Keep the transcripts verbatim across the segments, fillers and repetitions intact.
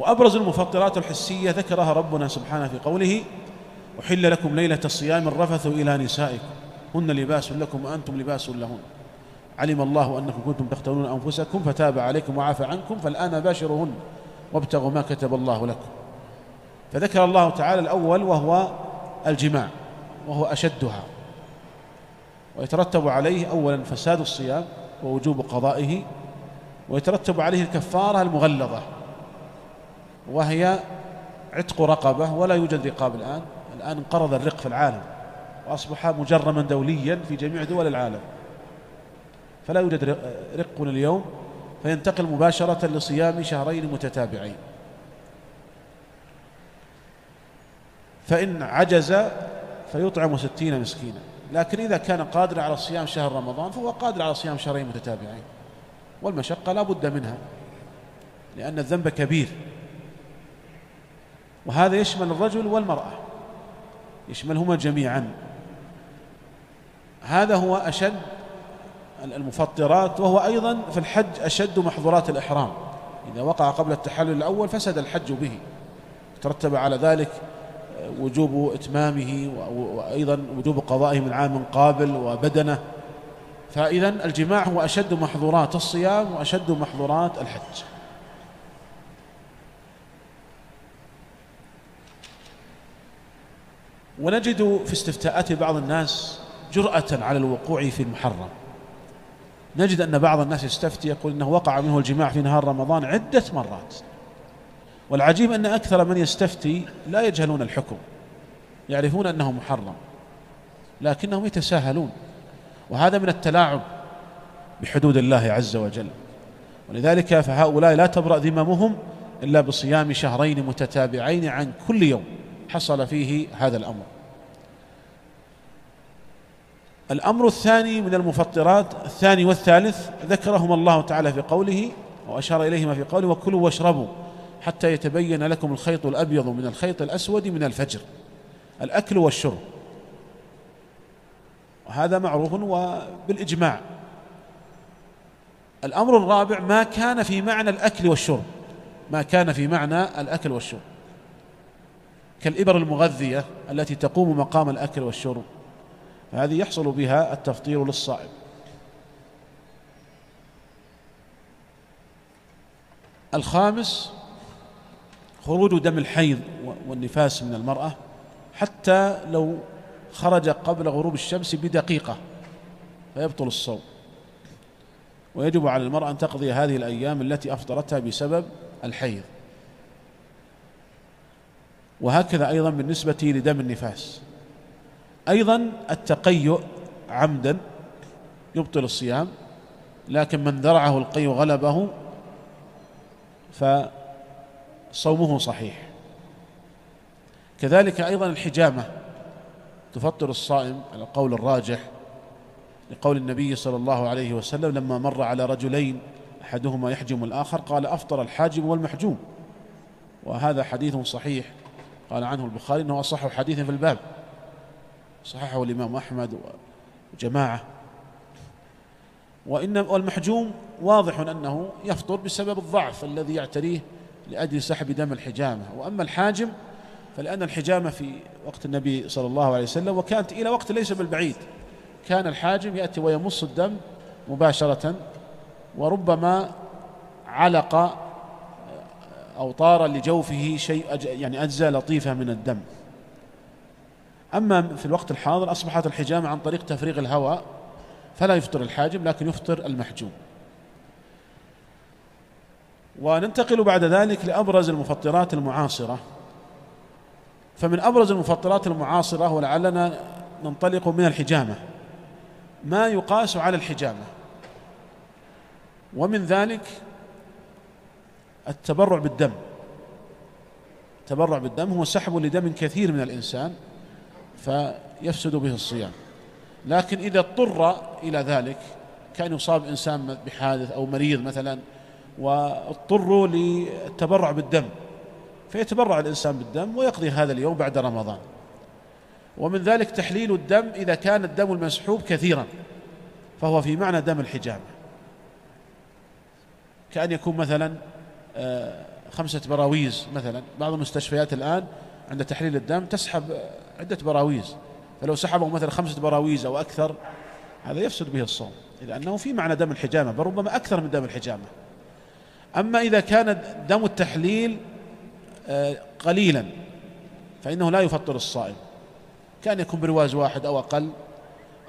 وأبرز المفطرات الحسية ذكرها ربنا سبحانه في قوله: أحل لكم ليلة الصيام الرفث إلى نسائكم هن لباس لكم وأنتم لباس لهن علم الله أنكم كنتم تختارون أنفسكم فتاب عليكم وعفى عنكم فالآن باشرهن وابتغوا ما كتب الله لكم. فذكر الله تعالى الأول وهو الجماع، وهو أشدها، ويترتب عليه أولا فساد الصيام ووجوب قضائه، ويترتب عليه الكفارة المغلظة وهي عتق رقبة، ولا يوجد رقاب الآن الآن انقرض الرق في العالم وأصبح مجرما دوليا في جميع دول العالم، فلا يوجد رق اليوم، فينتقل مباشرة لصيام شهرين متتابعين. فإن عجز فيطعم ستين مسكينا، لكن إذا كان قادرا على صيام شهر رمضان فهو قادر على صيام شهرين متتابعين، والمشقة لا بد منها لأن الذنب كبير، وهذا يشمل الرجل والمرأة، يشملهما جميعا. هذا هو أشد المفطرات، وهو أيضا في الحج أشد محظورات الإحرام، إذا وقع قبل التحلل الأول فسد الحج به، ترتب على ذلك وجوب إتمامه وأيضا وجوب قضائه من عام قابل وبدنه. فإذا الجماع هو أشد محظورات الصيام وأشد محظورات الحج. ونجد في استفتاءات بعض الناس جرأة على الوقوع في المحرم، نجد أن بعض الناس يستفتي يقول إنه وقع منه الجماع في نهار رمضان عدة مرات، والعجيب أن أكثر من يستفتي لا يجهلون الحكم، يعرفون أنه محرم لكنهم يتساهلون، وهذا من التلاعب بحدود الله عز وجل. ولذلك فهؤلاء لا تبرأ ذممهم إلا بصيام شهرين متتابعين عن كل يوم حصل فيه هذا الأمر. الأمر الثاني من المفطرات، الثاني والثالث ذكرهما الله تعالى في قوله وأشار إليهما في قوله: وكلوا واشربوا حتى يتبين لكم الخيط الأبيض من الخيط الأسود من الفجر. الأكل والشرب، وهذا معروف وبالإجماع. الأمر الرابع ما كان في معنى الأكل والشرب، ما كان في معنى الأكل والشرب كالإبر المغذية التي تقوم مقام الأكل والشرب، فهذه يحصل بها التفطير للصائم. الخامس خروج دم الحيض والنفاس من المرأة حتى لو خرج قبل غروب الشمس بدقيقة فيبطل الصوم، ويجب على المرأة أن تقضي هذه الأيام التي أفطرتها بسبب الحيض. وهكذا أيضا بالنسبة لدم النفاس. أيضا التقيؤ عمدا يبطل الصيام، لكن من ذرعه القيء غلبه فصومه صحيح. كذلك أيضا الحجامة تفطر الصائم على القول الراجح، لقول النبي صلى الله عليه وسلم لما مر على رجلين أحدهما يحجم الآخر قال: أفطر الحاجم والمحجوم. وهذا حديث صحيح، قال عنه البخاري إنه أصح حديث في الباب، صححه الإمام أحمد وجماعة. وإن والمحجوم واضح أنه يفطر بسبب الضعف الذي يعتريه لأجل سحب دم الحجامة، وأما الحاجم فلأن الحجامة في وقت النبي صلى الله عليه وسلم وكانت إلى وقت ليس بالبعيد، كان الحاجم يأتي ويمص الدم مباشرة، وربما علق أو طار لجوفه شيء يعني أجزاء لطيفة من الدم. أما في الوقت الحاضر أصبحت الحجامة عن طريق تفريغ الهواء، فلا يفطر الحاجم لكن يفطر المحجوم. وننتقل بعد ذلك لأبرز المفطرات المعاصرة. فمن أبرز المفطرات المعاصرة، ولعلنا ننطلق من الحجامة، ما يقاس على الحجامة، ومن ذلك التبرع بالدم. التبرع بالدم هو سحب لدم كثير من الإنسان فيفسد به الصيام، لكن إذا اضطر إلى ذلك، كان يصاب إنسان بحادث أو مريض مثلا واضطروا للتبرع بالدم، فيتبرع الإنسان بالدم ويقضي هذا اليوم بعد رمضان. ومن ذلك تحليل الدم إذا كان الدم المسحوب كثيرا، فهو في معنى دم الحجامة، كأن يكون مثلا خمسة براويز مثلا. بعض المستشفيات الآن عند تحليل الدم تسحب عدة براويز، فلو سحبوا مثلا خمسة براويز أو أكثر هذا يفسد به الصوم، إذا أنه في معنى دم الحجامة بل ربما أكثر من دم الحجامة. أما إذا كان دم التحليل قليلا فإنه لا يفطر الصائم، كان يكون برواز واحد أو أقل،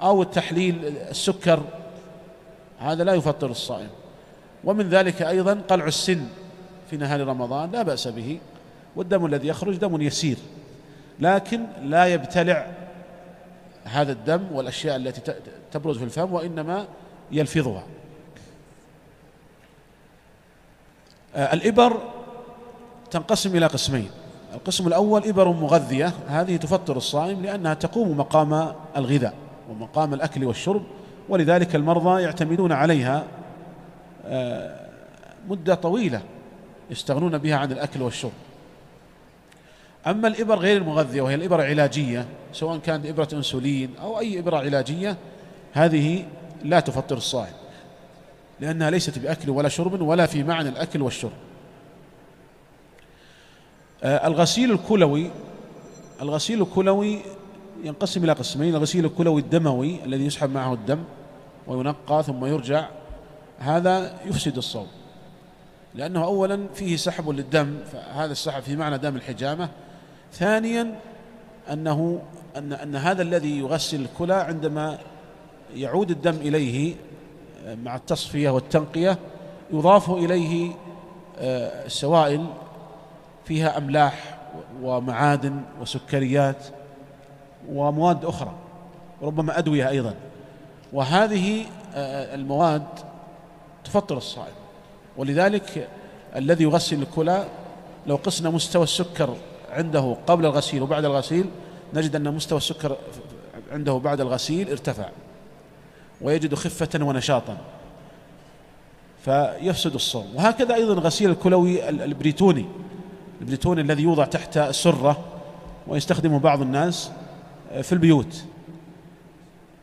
أو التحليل السكر هذا لا يفطر الصائم. ومن ذلك أيضا قلع السن في نهار رمضان لا بأس به، والدم الذي يخرج دم يسير، لكن لا يبتلع هذا الدم والأشياء التي تبرز في الفم، وإنما يلفظها. آه الإبر تنقسم إلى قسمين. القسم الأول إبر مغذية، هذه تفطر الصائم لأنها تقوم مقام الغذاء ومقام الأكل والشرب، ولذلك المرضى يعتمدون عليها آه مدة طويلة، يستغنون بها عن الأكل والشرب. أما الإبر غير المغذية وهي الإبر العلاجية، سواء كانت إبرة أنسولين أو أي إبرة علاجية، هذه لا تفطر الصائم لأنها ليست بأكل ولا شرب ولا في معنى الأكل والشرب. آه الغسيل الكلوي، الغسيل الكلوي ينقسم إلى قسمين. الغسيل الكلوي الدموي الذي يسحب معه الدم وينقى ثم يرجع، هذا يفسد الصوم لأنه أولا فيه سحب للدم، فهذا السحب في معنى دم الحجامة. ثانيا أنه أن, أن هذا الذي يغسل الكلى عندما يعود الدم إليه مع التصفية والتنقية يضاف إليه سوائل فيها أملاح ومعادن وسكريات ومواد أخرى، ربما أدوية أيضا، وهذه المواد تفطر الصائم. ولذلك الذي يغسل الكلى لو قسنا مستوى السكر عنده قبل الغسيل وبعد الغسيل نجد أن مستوى السكر عنده بعد الغسيل ارتفع ويجد خفة ونشاطا، فيفسد الصوم. وهكذا أيضا غسيل الكلوي البريتوني، البريتوني الذي يوضع تحت السرة ويستخدمه بعض الناس في البيوت،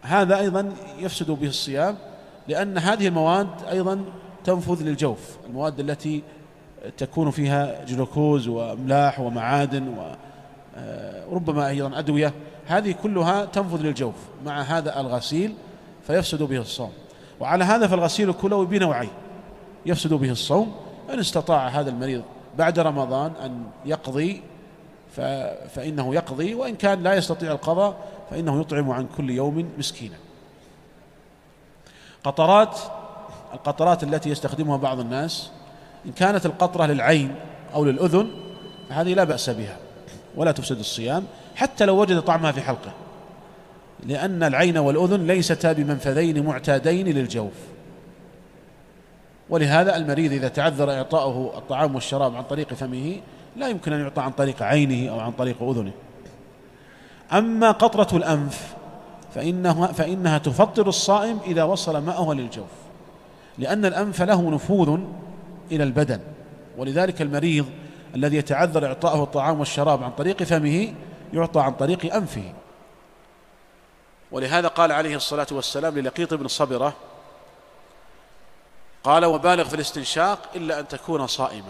هذا أيضا يفسد به الصيام لأن هذه المواد أيضا تنفذ للجوف، المواد التي تكون فيها جلوكوز وأملاح ومعادن وربما أيضا أدوية، هذه كلها تنفذ للجوف مع هذا الغسيل فيفسد به الصوم. وعلى هذا فالغسيل الكلوي بنوعين يفسد به الصوم، إن استطاع هذا المريض بعد رمضان أن يقضي فإنه يقضي، وإن كان لا يستطيع القضاء فإنه يطعم عن كل يوم مسكينا. قطرات، القطرات التي يستخدمها بعض الناس، إن كانت القطرة للعين أو للأذن فهذه لا بأس بها ولا تفسد الصيام حتى لو وجد طعمها في حلقه، لأن العين والأذن ليستا بمنفذين معتادين للجوف، ولهذا المريض إذا تعذر إعطاؤه الطعام والشراب عن طريق فمه لا يمكن أن يعطى عن طريق عينه أو عن طريق أذنه. أما قطرة الأنف فإنها, فإنها تفطر الصائم إذا وصل ماءه للجوف، لأن الأنف له نفوذ إلى البدن، ولذلك المريض الذي يتعذر إعطاؤه الطعام والشراب عن طريق فمه يعطى عن طريق أنفه. ولهذا قال عليه الصلاة والسلام للقيط بن صبرة، قال: وبالغ في الاستنشاق إلا أن تكون صائما.